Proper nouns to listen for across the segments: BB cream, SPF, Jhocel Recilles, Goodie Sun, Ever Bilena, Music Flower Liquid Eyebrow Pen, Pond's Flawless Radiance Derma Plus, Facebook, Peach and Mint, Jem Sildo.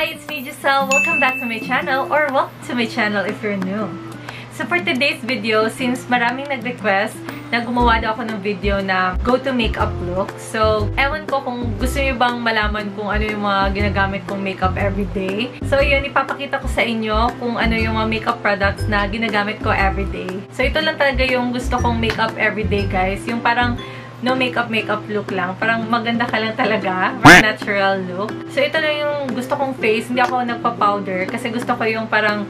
Hi, it's me, Jhocel. Welcome back to my channel, or welcome to my channel if you're new. So for today's video, since maraming nag-request, gumawa daw ako ng video na go-to makeup look. So, ewan ko kung gusto niyo bang malaman kung ano yung mga ginagamit kong makeup everyday. So, yun, ipapakita ko sa inyo kung ano yung mga makeup products na ginagamit ko everyday. So, ito lang talaga yung gusto kong makeup everyday, guys. Yung parang no makeup look lang. Parang maganda ka lang talaga. Natural look. So, ito na yung gusto kong face. Hindi ako nagpa-powder kasi gusto ko yung parang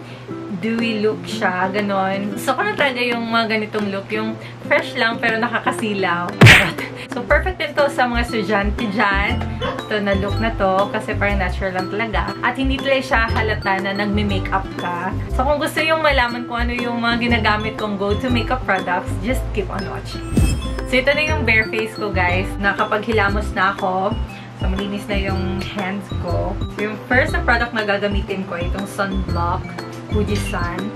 dewy look siya. Ganon. Gusto ko na talaga yung mga ganitong look. Yung fresh lang pero nakakasilaw. So, perfect din to sa mga estudyante dyan. Ito na look na to kasi parang natural lang talaga. At hindi talaga siya halata na nagme-makeup ka. So, kung gusto yung malaman kung ano yung mga ginagamit kong go-to makeup products, just keep on watching. So, ito na yung bare face ko, guys. Nakapaghilamos na ako. So, malinis na yung hands ko. So, yung first na product na gagamitin ko, itong sunblock. Goodie Sun.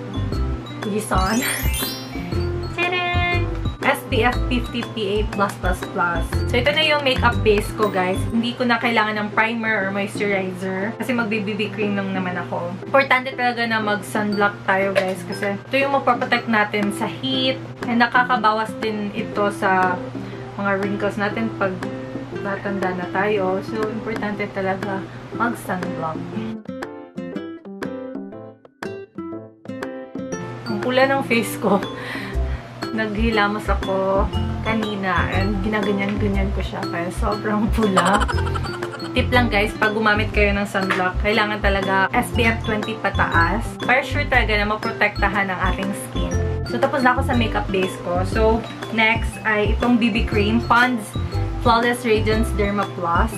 Tadaan! SPF 50 PA+++. So, ito na yung makeup base ko, guys. Hindi ko na kailangan ng primer or moisturizer kasi mag-BB cream lang naman ako. Importante talaga na mag-sunblock tayo, guys, kasi ito yung magpaprotect natin sa heat. And nakakabawas din ito sa mga wrinkles natin pag natanda na tayo. So, importante talaga mag-sunblock. Ang pula ng face ko. Naghilamos ako kanina and ginaganyan-ganyan ko siya kaya sobrang pula. Tip lang, guys, pag gumamit kayo ng sunblock, kailangan talaga SPF 20 pataas para sure talaga na maprotektahan ang ating skin. So, tapos na ako sa makeup base ko. So, next ay itong BB cream, Pond's Flawless Radiance Derma Plus.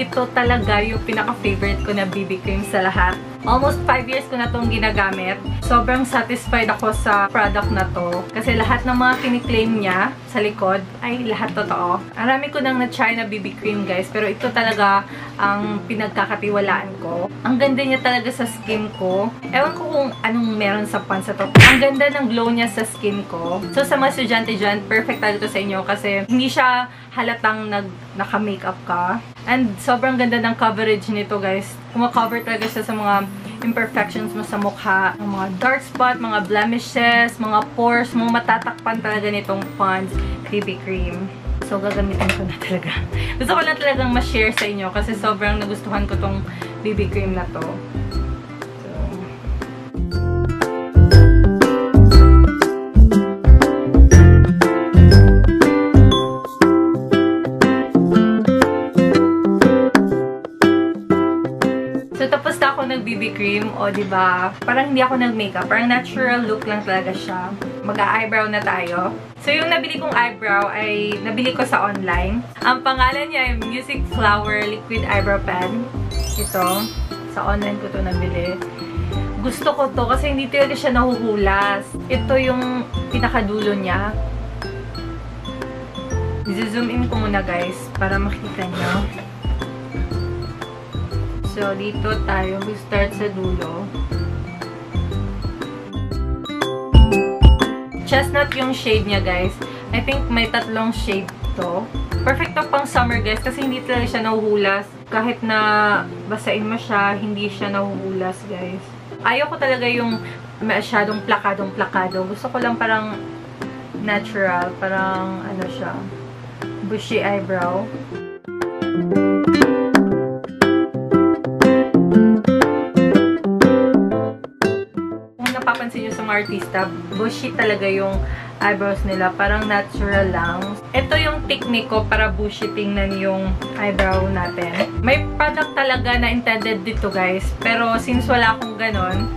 Ito talaga yung pinaka-favorite ko na BB cream sa lahat. Almost 5 years ko na itong ginagamit. Sobrang satisfied ako sa product na to. Kasi lahat ng mga kiniklaim niya sa likod, ay lahat totoo. Arami ko nang na-try na BB cream, guys. Pero ito talaga ang pinagkakatiwalaan ko. Ang ganda niya talaga sa skin ko. Ewan ko kung anong meron sa pansa to. Ang ganda ng glow niya sa skin ko. So sa mga estudyante dyan, perfect talaga to sa inyo. Kasi hindi siya halatang naka-makeup ka. And sobrang ganda ng coverage nito, guys. Kumakover talaga siya sa mga imperfections mo sa mukha, mga dark spot, mga blemishes, mga pores, mga matatakpan talaga nitong Pond's BB cream. So, gagamitin ko na talaga. Gusto ko lang talagang ma-share sa inyo kasi sobrang nagustuhan ko tong BB cream na to. BB cream, o diba? Parang hindi ako nag-makeup. Parang natural look lang talaga siya. Mag-eyebrow na tayo. So, yung nabili kong eyebrow ay nabili ko sa online. Ang pangalan niya ay Music Flower Liquid Eyebrow Pen. Ito. Sa online ko to nabili. Gusto ko to kasi hindi talaga siya nahuhulas. Ito yung pinakadulo niya. I-zoom in ko muna, guys, para makita nyo. So, dito tayo. We start sa dulo. Chestnut yung shade niya, guys. I think may tatlong shade to. Perfect to pang summer, guys, kasi hindi talaga siya nahuhulas. Kahit na basain mo siya, hindi siya nahuhulas, guys. Ayaw ko talaga yung masyadong plakadong-plakado. Gusto ko lang parang natural. Parang ano siya, bushy eyebrow. Napapansin nyo sa mga artista, bushy talaga yung eyebrows nila. Parang natural lang. Ito yung technique ko para bushy tingnan yung eyebrow natin. May product talaga na intended dito, guys. Pero since wala akong ganon,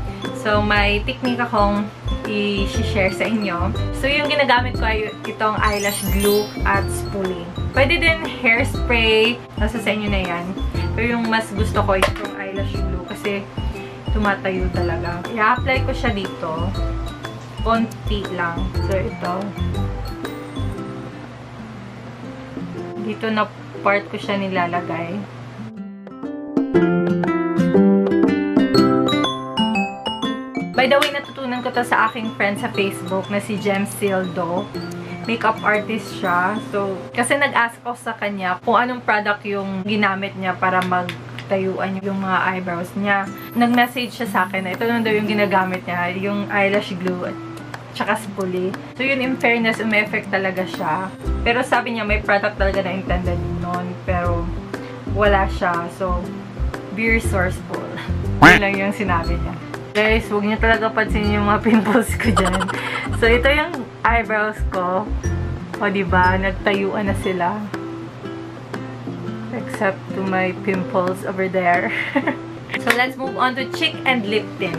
so may technique akong i-share sa inyo. So yung ginagamit ko ay itong eyelash glue at spoolie. Pwede din hairspray. Nasa sa inyo na yan. Pero yung mas gusto ko itong eyelash glue kasi tumatayo talaga. I-apply ko siya dito. Konti lang. So, ito. Dito na part ko siya nilalagay. By the way, natutunan ko to sa aking friend sa Facebook na si Jem Sildo. Makeup artist siya. So, kasi nag-ask ko sa kanya kung anong product yung ginamit niya para mag tayuan yung mga eyebrows niya. Nag-message siya sa akin na ito lang daw yung ginagamit niya, yung eyelash glue at tsaka spoolie. So yun, in fairness, ume-effect talaga siya. Pero sabi niya, may product talaga na intended nun, pero wala siya. So, be resourceful. Yun lang yung sinabi niya. Guys, huwag niyo talaga pansinin yung mga pimples ko dyan. So, ito yung eyebrows ko. O, diba? Nagtayuan na sila. Except to my pimples over there. So, let's move on to cheek and lip tint.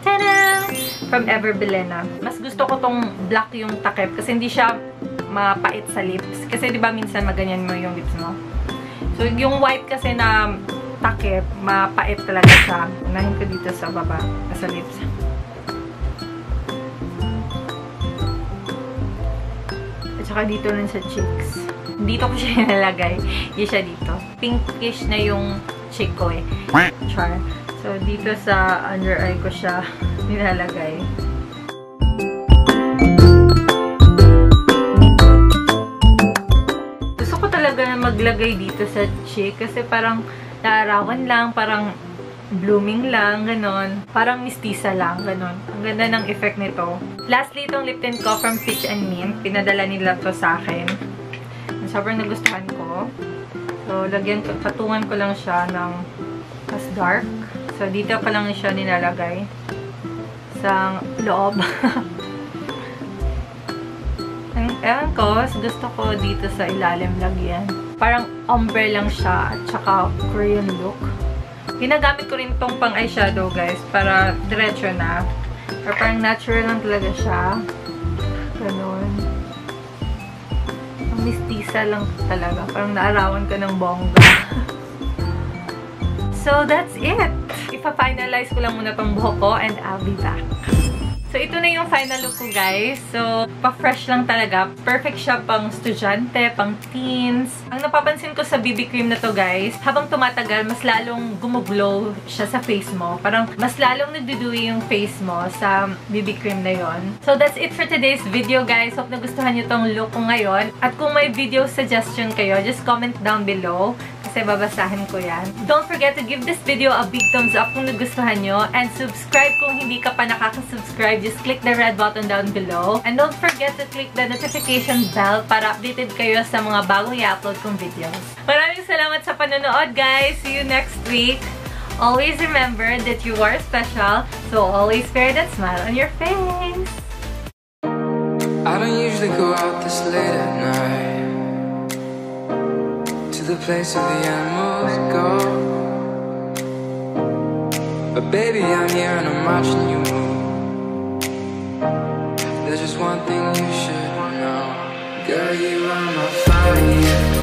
Ta-da! From Ever Bilena. Mas gusto ko tong black yung takip kasi hindi siya mapait sa lips. Kasi diba minsan maganyan mo yung lips mo? So, yung white kasi na takip, mapait talaga siya. Unahin ko dito sa baba, sa lips. At saka dito rin sa cheeks. Dito ko siya nalagay. Hindi siya dito. Pinkish na yung cheek ko eh. Char. So, dito sa under eye ko siya nilalagay. Gusto ko talaga na maglagay dito sa cheek kasi parang naarawan lang, parang blooming lang, ganon. Parang mistisa lang, ganon. Ang ganda ng effect nito. Lastly, itong lip tint ko from Peach and Mint. Pinadala nila to sa akin. Sobrang nagustuhan ko. So, lagyan ko, patungan ko lang siya ng mas dark. So, dito ko lang siya nilalagay sa loob. Ewan ko, gusto ko dito sa ilalim lagyan. Parang ombre lang siya at saka Korean look. Ginagamit ko rin tong pang eyeshadow guys para diretso na. Or parang natural lang talaga siya. Ganun. Ang mistisa lang talaga. Parang naarawan ka ng bongga. So that's it! Ipa-finalize ko lang muna tong buho ko and I'll be back. So ito na yung final look ko guys. So pa-fresh lang talaga. Perfect siya pang estudyante, pang teens. Ang napapansin ko sa BB cream na to guys, habang tumatagal, mas lalong gumuglow siya sa face mo. Parang mas lalong nagduduwi yung face mo sa BB cream na yon. So that's it for today's video guys. Hope nagustuhan nyo tong look ko ngayon. At kung may video suggestion kayo, just comment down below. Kasi babasahin ko yan. Don't forget to give this video a big thumbs up kung nagustuhan nyo. And subscribe kung hindi ka pa nakakasubscribe. Just click the red button down below. And don't forget to click the notification bell para updated kayo sa mga bagong i-upload kong videos. Maraming salamat sa panonood, guys! See you next week! Always remember that you are special, so always wear that smile on your face! I don't usually go out this late at night. The place where the animals go. But baby, I'm here and I'm watching you move. There's just one thing you should know. Girl, you are my fire.